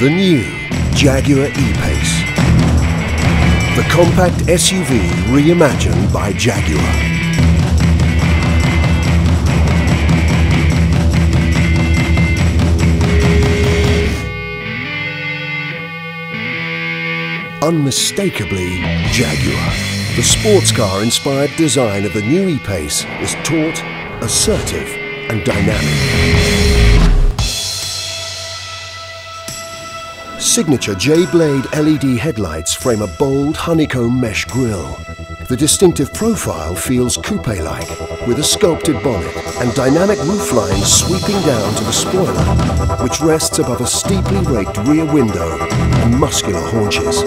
The new Jaguar E-Pace. The compact SUV reimagined by Jaguar. Unmistakably Jaguar. The sports car-inspired design of the new E-Pace is taut, assertive and dynamic. Signature J-Blade LED headlights frame a bold honeycomb mesh grille. The distinctive profile feels coupe-like, with a sculpted bonnet and dynamic roofline sweeping down to the spoiler, which rests above a steeply raked rear window and muscular haunches.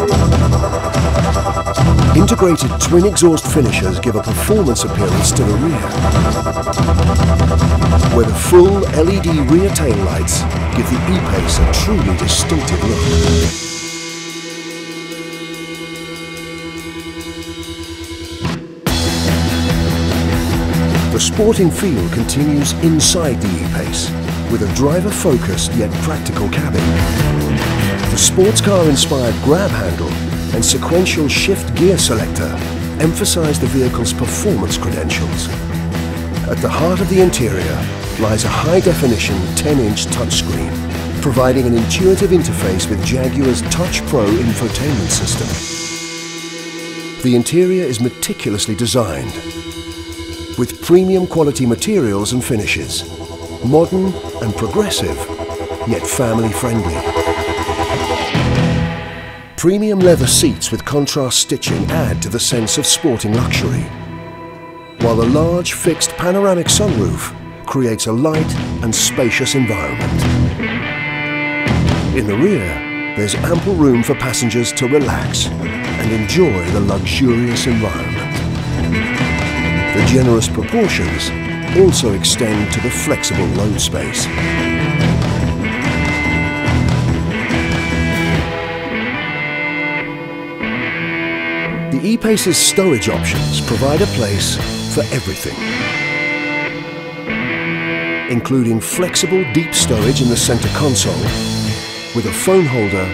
Integrated twin exhaust finishers give a performance appearance to the rear, where the full LED rear taillights give the E-Pace a truly distinctive look. The sporting feel continues inside the E-Pace, with a driver-focused yet practical cabin. The sports car-inspired grab handle and sequential shift gear selector emphasize the vehicle's performance credentials. At the heart of the interior lies a high-definition 10-inch touchscreen, providing an intuitive interface with Jaguar's Touch Pro infotainment system. The interior is meticulously designed, with premium quality materials and finishes, modern and progressive, yet family-friendly. Premium leather seats with contrast stitching add to the sense of sporting luxury, while the large fixed panoramic sunroof creates a light and spacious environment. In the rear, there's ample room for passengers to relax and enjoy the luxurious environment. The generous proportions also extend to the flexible load space. The E-Pace's stowage options provide a place for everything, including flexible deep stowage in the center console with a phone holder,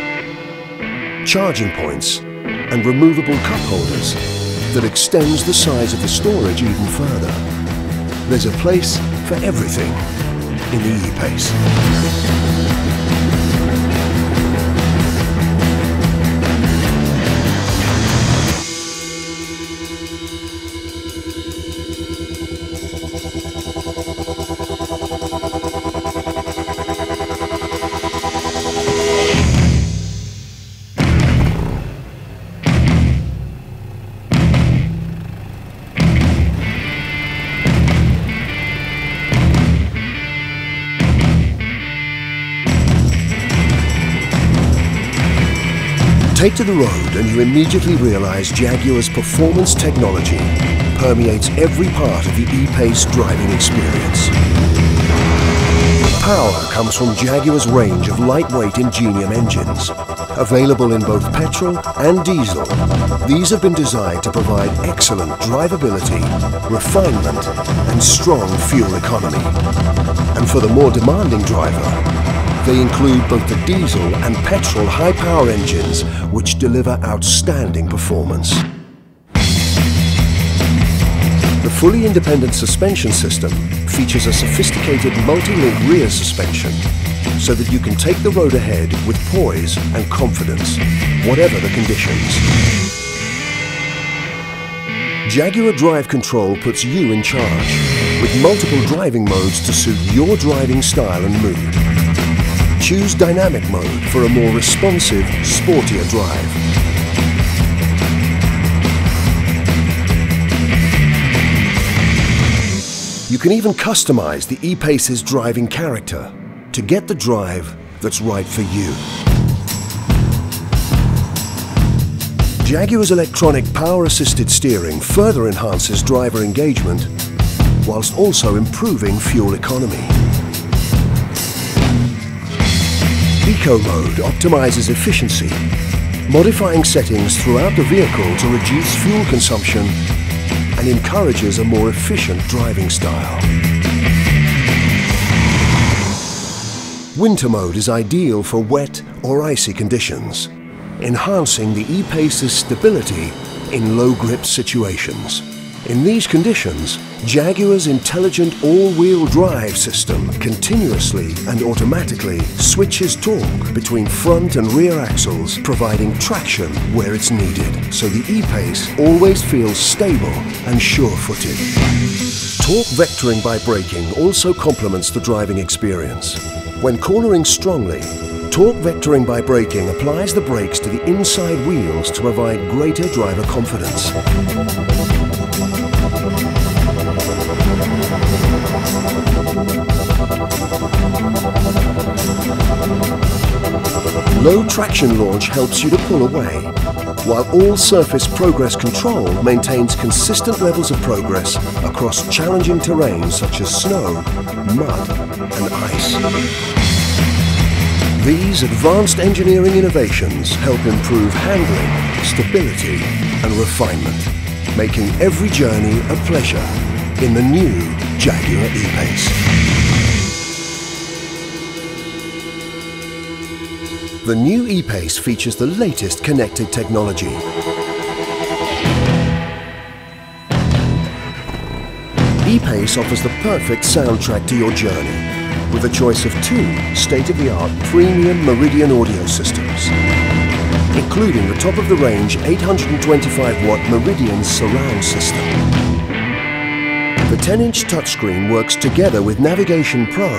charging points and removable cup holders that extends the size of the storage even further. There's a place for everything in the E-Pace. Take to the road and you immediately realize Jaguar's performance technology permeates every part of the E-Pace driving experience. Power comes from Jaguar's range of lightweight Ingenium engines. Available in both petrol and diesel, these have been designed to provide excellent drivability, refinement and strong fuel economy. And for the more demanding driver, they include both the diesel and petrol high-power engines, which deliver outstanding performance. The fully independent suspension system features a sophisticated multi-link rear suspension, so that you can take the road ahead with poise and confidence, whatever the conditions. Jaguar Drive Control puts you in charge, with multiple driving modes to suit your driving style and mood. Choose dynamic mode for a more responsive, sportier drive. You can even customize the E-Pace's driving character to get the drive that's right for you. Jaguar's electronic power-assisted steering further enhances driver engagement whilst also improving fuel economy. Eco mode optimizes efficiency, modifying settings throughout the vehicle to reduce fuel consumption and encourages a more efficient driving style. Winter mode is ideal for wet or icy conditions, enhancing the E-Pace's stability in low-grip situations. In these conditions, Jaguar's intelligent all-wheel drive system continuously and automatically switches torque between front and rear axles, providing traction where it's needed, so the E-Pace always feels stable and sure-footed. Torque vectoring by braking also complements the driving experience. When cornering strongly, torque vectoring by braking applies the brakes to the inside wheels to provide greater driver confidence. Low traction launch helps you to pull away, while all surface progress control maintains consistent levels of progress across challenging terrains such as snow, mud, and ice. These advanced engineering innovations help improve handling, stability, and refinement, making every journey a pleasure in the new Jaguar E-Pace. The new E-Pace features the latest connected technology. E-Pace offers the perfect soundtrack to your journey, with a choice of two state-of-the-art premium Meridian audio systems, including the top-of-the-range 825-watt Meridian surround system. The 10-inch touchscreen works together with Navigation Pro,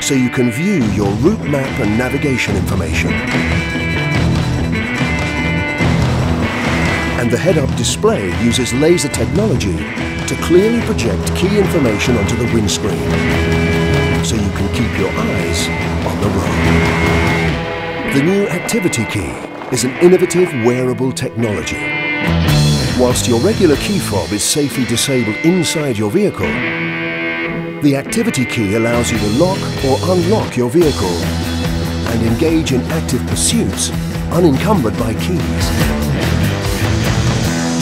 so you can view your route map and navigation information. And the head-up display uses laser technology to clearly project key information onto the windscreen, so you can keep your eyes on the road. The new Activity Key is an innovative wearable technology. Whilst your regular key fob is safely disabled inside your vehicle, the Activity Key allows you to lock or unlock your vehicle and engage in active pursuits unencumbered by keys.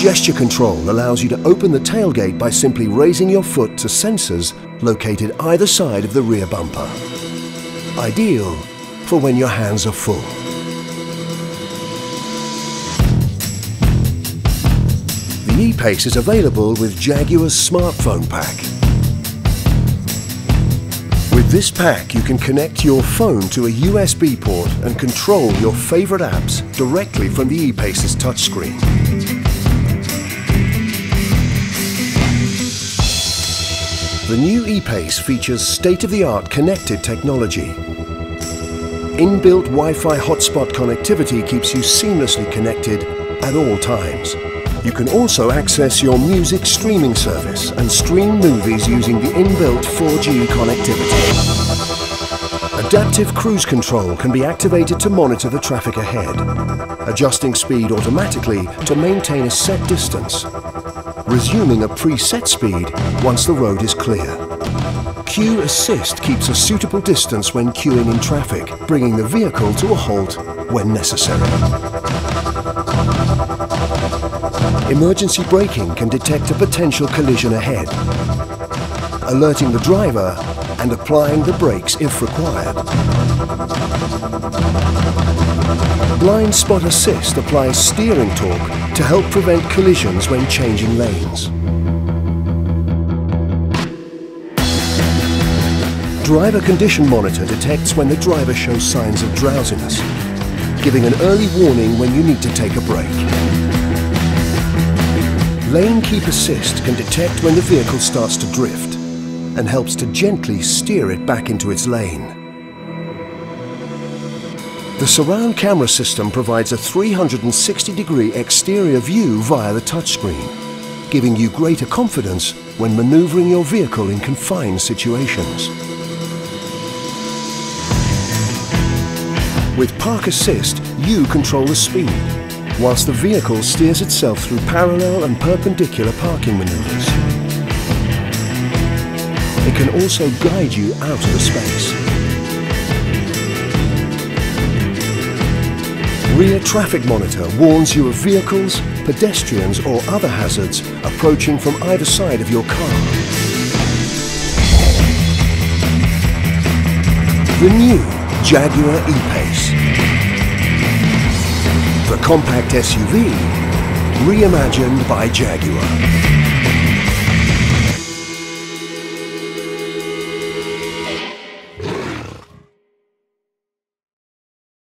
Gesture Control allows you to open the tailgate by simply raising your foot to sensors located either side of the rear bumper, ideal for when your hands are full. The E-Pace is available with Jaguar's smartphone pack. With this pack, you can connect your phone to a USB port and control your favorite apps directly from the E-Pace's touchscreen. The new E-Pace features state-of-the-art connected technology. Inbuilt Wi-Fi hotspot connectivity keeps you seamlessly connected at all times. You can also access your music streaming service and stream movies using the inbuilt 4G connectivity. Adaptive cruise control can be activated to monitor the traffic ahead, adjusting speed automatically to maintain a set distance, resuming a preset speed once the road is clear. Queue assist keeps a suitable distance when queuing in traffic, bringing the vehicle to a halt when necessary. Emergency braking can detect a potential collision ahead, alerting the driver and applying the brakes if required. Blind spot assist applies steering torque to help prevent collisions when changing lanes. Driver condition monitor detects when the driver shows signs of drowsiness, giving an early warning when you need to take a break. Lane keep assist can detect when the vehicle starts to drift and helps to gently steer it back into its lane. The surround camera system provides a 360-degree exterior view via the touchscreen, giving you greater confidence when maneuvering your vehicle in confined situations. With Park Assist, you control the speed, whilst the vehicle steers itself through parallel and perpendicular parking maneuvers. It can also guide you out of the space. Rear traffic monitor warns you of vehicles, pedestrians or other hazards approaching from either side of your car. the new Jaguar E-Pace. The compact SUV reimagined by Jaguar.